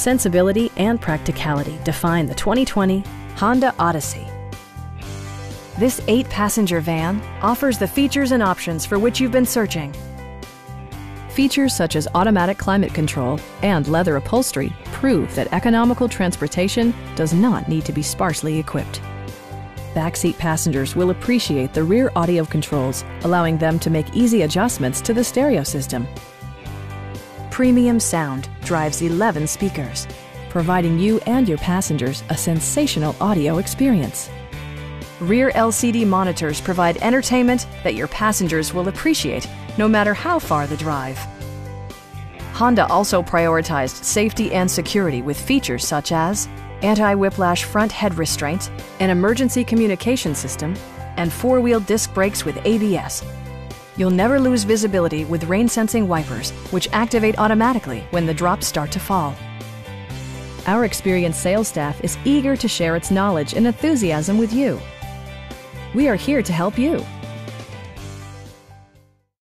Sensibility and practicality define the 2020 Honda Odyssey. This 8-passenger van offers the features and options for which you've been searching. Features such as automatic climate control and leather upholstery prove that economical transportation does not need to be sparsely equipped. Backseat passengers will appreciate the rear audio controls, allowing them to make easy adjustments to the stereo system. Premium sound drives 11 speakers, providing you and your passengers a sensational audio experience. Rear LCD monitors provide entertainment that your passengers will appreciate, no matter how far the drive. Honda also prioritized safety and security with features such as anti-whiplash front head restraints, an emergency communication system, and 4-wheel disc brakes with ABS. You'll never lose visibility with rain-sensing wipers, which activate automatically when the drops start to fall. Our experienced sales staff is eager to share its knowledge and enthusiasm with you. We are here to help you.